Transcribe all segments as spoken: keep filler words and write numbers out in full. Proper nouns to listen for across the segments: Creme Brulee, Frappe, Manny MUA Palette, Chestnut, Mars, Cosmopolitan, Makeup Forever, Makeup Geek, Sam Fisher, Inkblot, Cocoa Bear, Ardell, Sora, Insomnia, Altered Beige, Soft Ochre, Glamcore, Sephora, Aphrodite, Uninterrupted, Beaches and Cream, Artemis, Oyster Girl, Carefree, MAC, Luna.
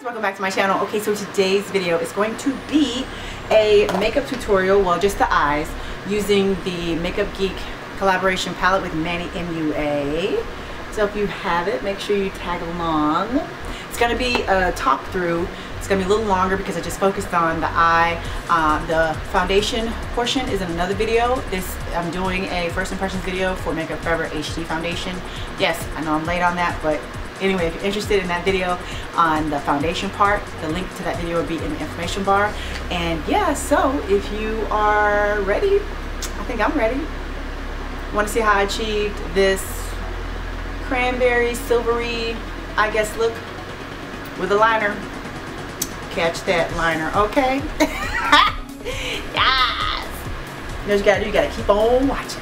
guys, welcome back to my channel. Okay, so today's video is going to be a makeup tutorial, well, just the eyes, using the Makeup Geek collaboration palette with Manny M U A. So if you have it, make sure you tag along. It's going to be a top through. It's going to be a little longer because I just focused on the eye. Uh, the foundation portion is in another video. This I'm doing a first impressions video for Makeup Forever H D foundation. Yes, I know I'm late on that, but anyway, if you're interested in that video on the foundation part, the link to that video will be in the information bar. And yeah, so if you are ready, I think I'm ready. Want to see how I achieved this cranberry silvery, I guess, look with a liner. Catch that liner, okay? Yes. You know what you gotta do? You gotta keep on watching.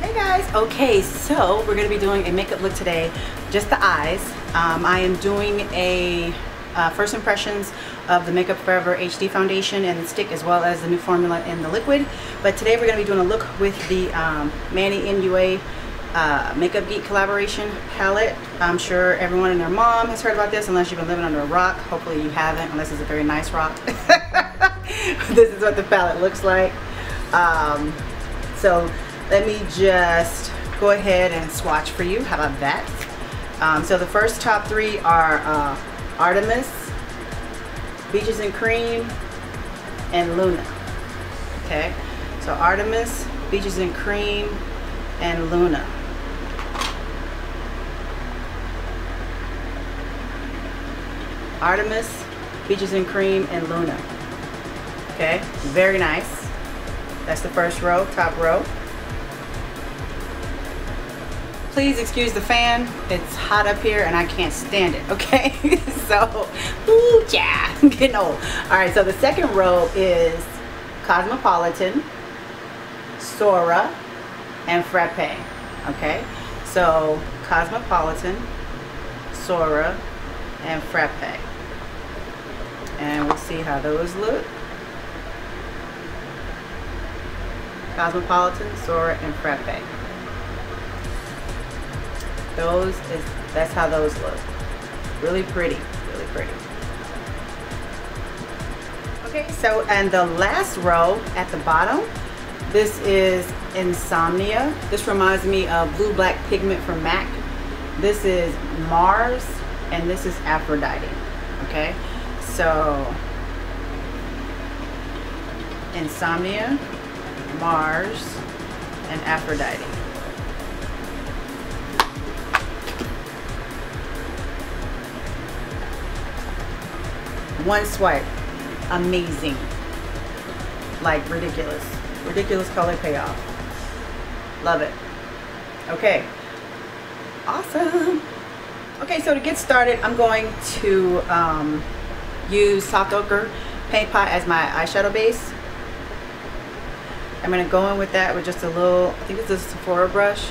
Hey guys. Okay, so we're gonna be doing a makeup look today, just the eyes. Um, I am doing a uh, first impressions of the Makeup Forever H D foundation and the stick, as well as the new formula and the liquid. But today we're gonna be doing a look with the um, Manny M U A Uh, Makeup Geek collaboration palette. I'm sure everyone and their mom has heard about this, unless you've been living under a rock. Hopefully you haven't, unless it's a very nice rock. This is what the palette looks like. Um, so let me just go ahead and swatch for you. How about that? Um, so the first top three are uh, Artemis, Beaches and Cream, and Luna. Okay, so Artemis, Beaches and Cream, and Luna. Artemis, Beaches and Cream, and Luna. Okay, very nice. That's the first row, top row. Please excuse the fan. It's hot up here and I can't stand it, okay? So, ooh, yeah, I'm getting old. All right, so the second row is Cosmopolitan, Sora, and Frappe. Okay, so Cosmopolitan, Sora, and Frappe, and we'll see how those look. Cosmopolitan, Sora, and Frappe. Those is that's how those look. Really pretty, really pretty. Okay, so and the last row at the bottom, this is Insomnia. This reminds me of blue black pigment from MAC. This is Mars, and this is Aphrodite. Okay, so Insomnia, Mars, and Aphrodite. One swipe, amazing, like ridiculous. Ridiculous color payoff. Love it. Okay. Awesome. Okay, so to get started, I'm going to um, use Soft Ochre Paint Pot as my eyeshadow base. I'm going to go in with that with just a little, I think it's a Sephora brush.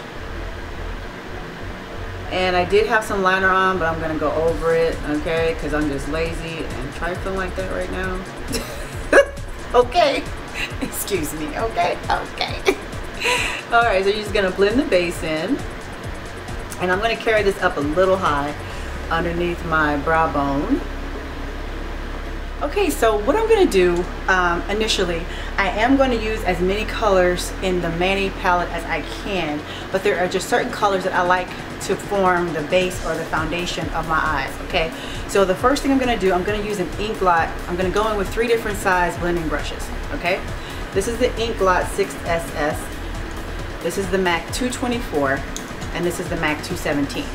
And I did have some liner on, but I'm going to go over it, okay, because I'm just lazy and trifling like that right now. Okay. Excuse me, okay, okay. All right, so you're just gonna blend the base in, and I'm gonna carry this up a little high underneath my brow bone. Okay, so what I'm gonna do um, initially, I am gonna use as many colors in the Manny palette as I can, but there are just certain colors that I like to form the base or the foundation of my eyes, okay? So the first thing I'm gonna do, I'm gonna use an Inkblot. I'm gonna go in with three different size blending brushes, okay? This is the Inkblot six S S, this is the MAC two twenty-four, and this is the MAC two seventeen.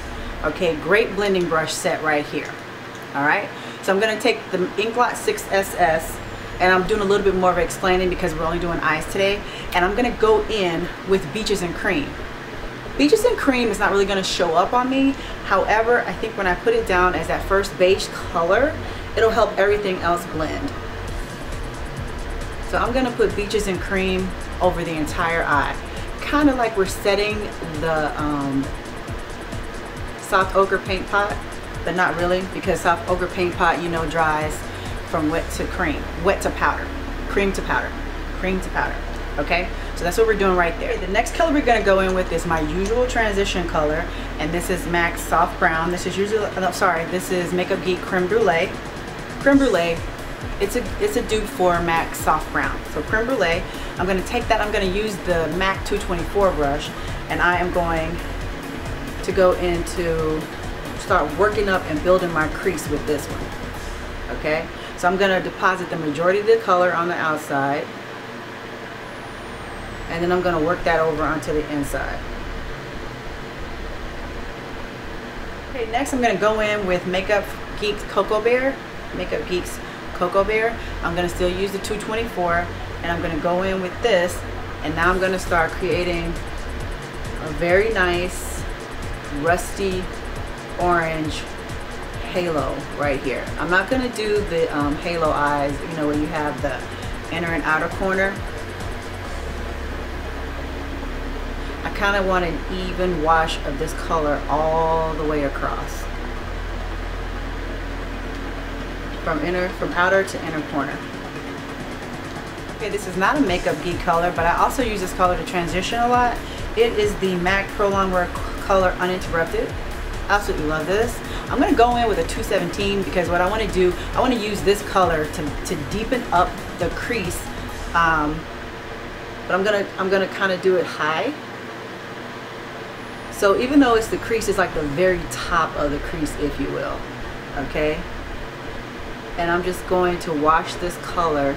Okay, great blending brush set right here, all right? So I'm gonna take the Inkblot six S S, and I'm doing a little bit more of explaining because we're only doing eyes today, and I'm gonna go in with Beaches and Cream. Beaches and Cream is not really going to show up on me. However, I think when I put it down as that first beige color, it'll help everything else blend. So I'm going to put Beaches and Cream over the entire eye. Kind of like we're setting the um, Soft Ochre Paint Pot, but not really, because Soft Ochre Paint Pot, you know, dries from wet to cream, wet to powder, cream to powder, cream to powder, okay? So that's what we're doing right there. The next color we're going to go in with is my usual transition color, and this is M A C Soft Brown. This is usually, oh, sorry, this is Makeup Geek Creme Brulee. Creme Brulee, it's a, it's a dupe for M A C Soft Brown. So Creme Brulee, I'm going to take that, I'm going to use the M A C two twenty-four brush, and I am going to go into, start working up and building my crease with this one, okay? So I'm gonna deposit the majority of the color on the outside, and then I'm gonna work that over onto the inside. Okay, next I'm gonna go in with Makeup Geek's Cocoa Bear, Makeup Geek's Cocoa Bear. I'm gonna still use the two twenty-four, and I'm gonna go in with this, and now I'm gonna start creating a very nice, rusty, orange halo right here. I'm not going to do the um, halo eyes, you know, where you have the inner and outer corner. I kind of want an even wash of this color all the way across. From inner, from outer to inner corner. Okay, this is not a Makeup Geek color, but I also use this color to transition a lot. It is the M A C Pro Longwear color Uninterrupted. Absolutely love this. I'm going to go in with a two seventeen because what I want to do, I want to use this color to, to deepen up the crease, um, but I'm going to I'm going to kind of do it high. So even though it's the crease, it's like the very top of the crease, if you will, okay? And I'm just going to wash this color,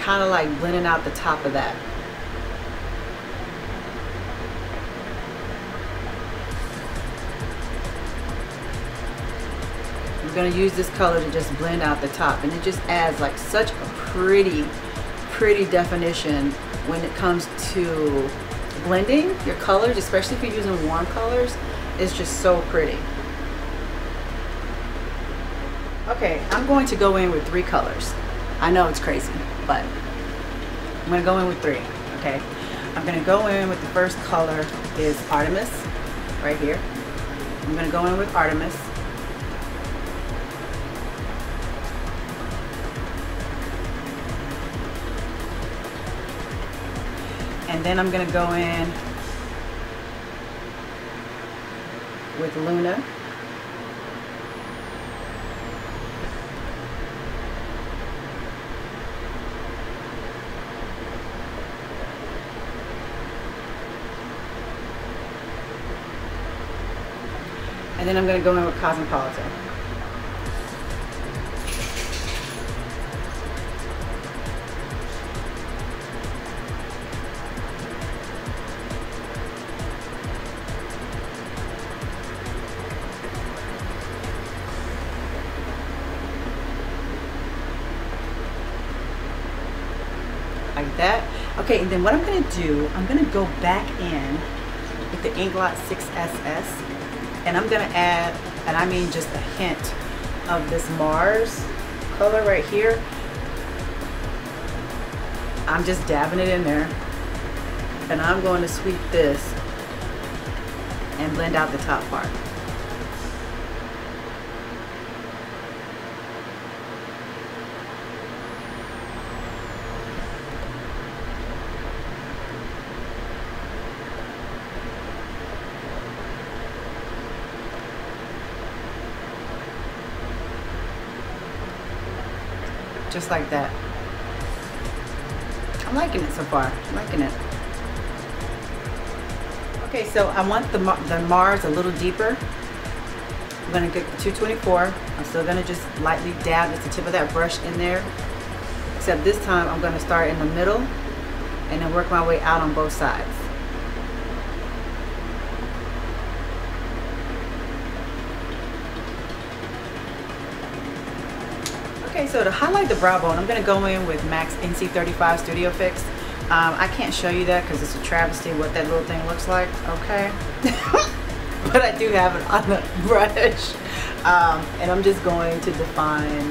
kind of like blending out the top of that. Going to use this color to just blend out the top, and it just adds like such a pretty pretty definition when it comes to blending your colors, especially if you're using warm colors. It's just so pretty. Okay, I'm going to go in with three colors. I know it's crazy, but I'm going to go in with three. Okay, I'm going to go in with the first color is Artemis right here. I'm going to go in with Artemis. And then I'm going to go in with Luna. And then I'm going to go in with Cosmopolitan. That. Okay, and then what I'm going to do, I'm going to go back in with the Inkblot six S S, and I'm going to add, and I mean just a hint of this Mars color right here. I'm just dabbing it in there, and I'm going to sweep this and blend out the top part. Just like that. I'm liking it so far. I'm liking it. Okay, so I want the, the Mars a little deeper. I'm going to get the two twenty-four. I'm still going to just lightly dab just the tip of that brush in there. Except this time I'm going to start in the middle and then work my way out on both sides. Okay, so to highlight the brow bone, I'm going to go in with M A C's N C thirty-five Studio Fix. Um, I can't show you that because it's a travesty what that little thing looks like, okay? But I do have it on the brush. Um, and I'm just going to define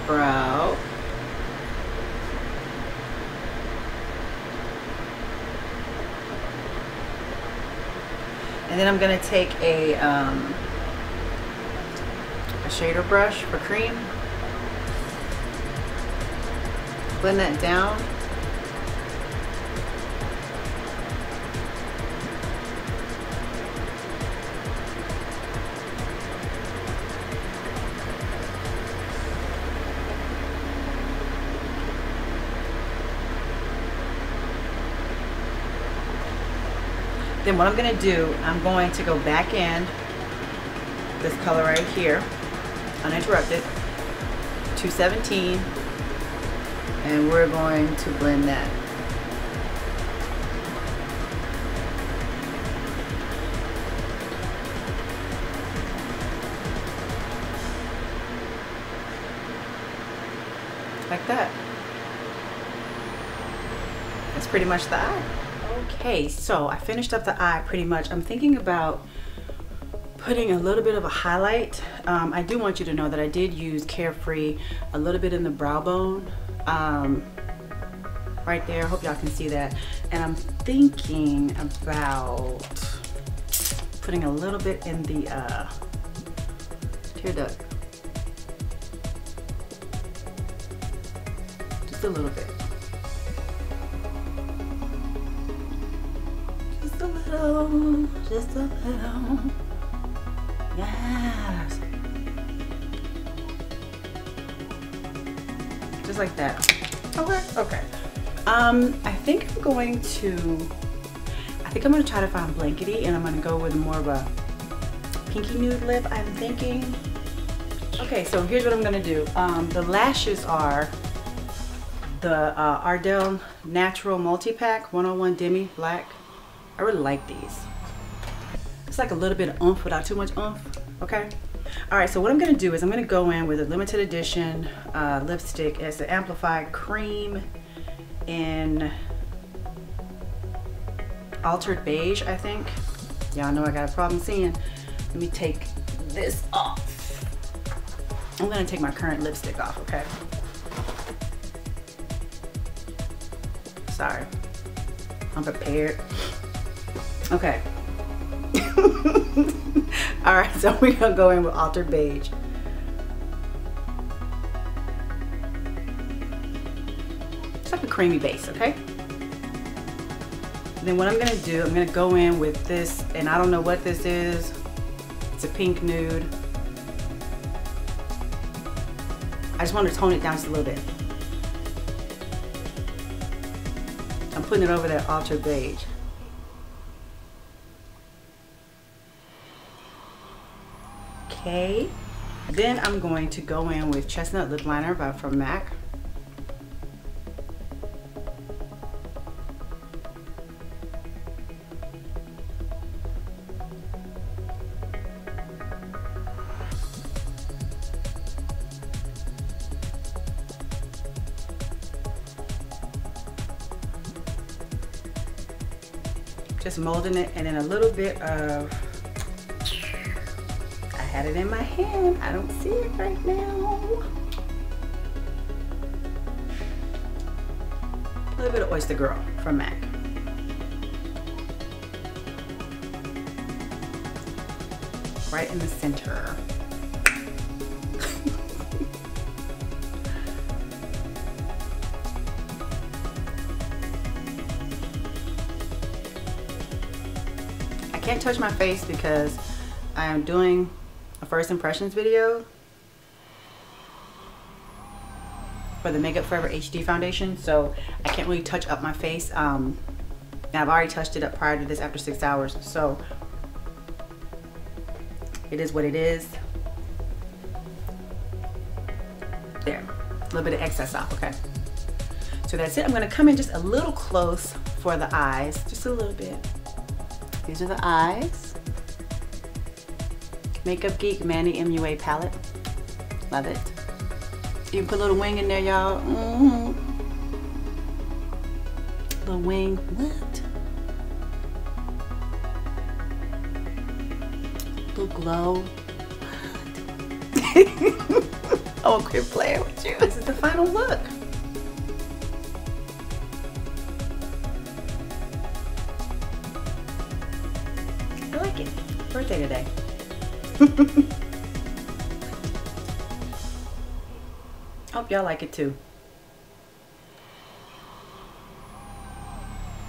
my brow. And then I'm going to take a, um, a shader brush for cream. Blend that down. Then what I'm going to do, I'm going to go back in this color right here, Uninterrupted, two seventeen, and we're going to blend that. Like that. That's pretty much the eye. Okay, so I finished up the eye pretty much. I'm thinking about putting a little bit of a highlight. Um, I do want you to know that I did use Carefree a little bit in the brow bone. Um, right there, hope y'all can see that. And I'm thinking about putting a little bit in the uh, tear duct. Just a little bit. Little, just a little, yes, just like that. Okay, okay. Um, I think I'm going to, I think I'm going to try to find Blankety, and I'm going to go with more of a pinky nude lip, I'm thinking. Okay, so here's what I'm going to do. Um, the lashes are the uh, Ardell Natural Multi-Pack one oh one Demi Black. I really like these. It's like a little bit of oomph without too much oomph, okay? All right, so what I'm gonna do is I'm gonna go in with a limited edition uh, lipstick. It's the Amplified Cream in Altered Beige, I think. Y'all know I got a problem seeing. Let me take this off. I'm gonna take my current lipstick off, okay? Sorry, I'm prepared. Okay. All right, so we're gonna go in with Altered Beige. It's like a creamy base, okay? And then what I'm gonna do, I'm gonna go in with this, and I don't know what this is. It's a pink nude. I just want to tone it down just a little bit. I'm putting it over that Altered Beige. Okay, then I'm going to go in with Chestnut Lip Liner by from MAC. Just molding it, and then a little bit of, had it in my hand, I don't see it right now. A little bit of Oyster Girl from MAC. Right in the center. I can't touch my face because I am doing a first impressions video for the Makeup Forever H D foundation, so I can't really touch up my face. Um, now I've already touched it up prior to this after six hours, so it is what it is. There, a little bit of excess off, okay. So that's it. I'm gonna come in just a little close for the eyes, just a little bit. These are the eyes. Makeup Geek Manny M U A Palette. Love it. You can put a little wing in there, y'all. Mm-hmm. Little wing. What? Little glow. What? Oh, quit playing with you. This is the final look. I like it. Birthday today. Hope y'all like it too.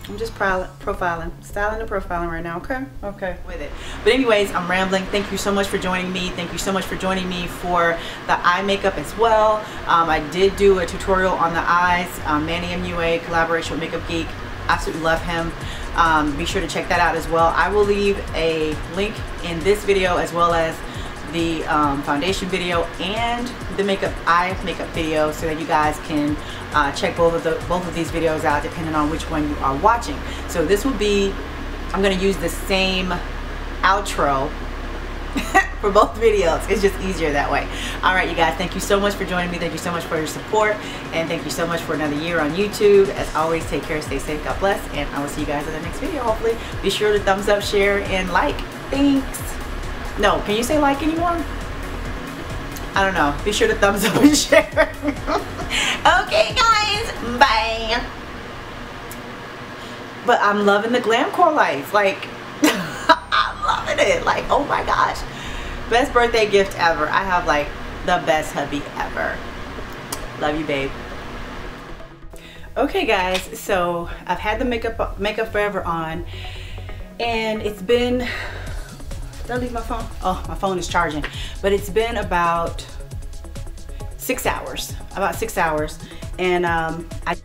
I'm just profiling, styling and profiling right now, okay? Okay. With it. But anyways, I'm rambling. Thank you so much for joining me. Thank you so much for joining me for the eye makeup as well. Um, I did do a tutorial on the eyes. Um, Manny M U A, collaboration with Makeup Geek. Absolutely love him. Um, be sure to check that out as well. I will leave a link in this video as well as the um, foundation video and the makeup eye makeup video so that you guys can uh, check both of the both of these videos out depending on which one you are watching. So this will be, I'm gonna use the same outro for both videos. It's just easier that way. All right, you guys, thank you so much for joining me. Thank you so much for your support, and thank you so much for another year on YouTube. As always, take care, stay safe, God bless, and I will see you guys in the next video, hopefully. Be sure to thumbs up, share, and like. Thanks. No, can you say like anymore? I don't know. Be sure to thumbs up and share. Okay, guys. Bye. But I'm loving the Glamcore life. Like, I'm loving it. Like, oh my gosh. Best birthday gift ever. I have, like, the best hubby ever. Love you, babe. Okay, guys. So, I've had the Makeup, Makeup Forever on. And it's been... Did I leave my phone? Oh, my phone is charging. But it's been about six hours, about six hours. And um, I...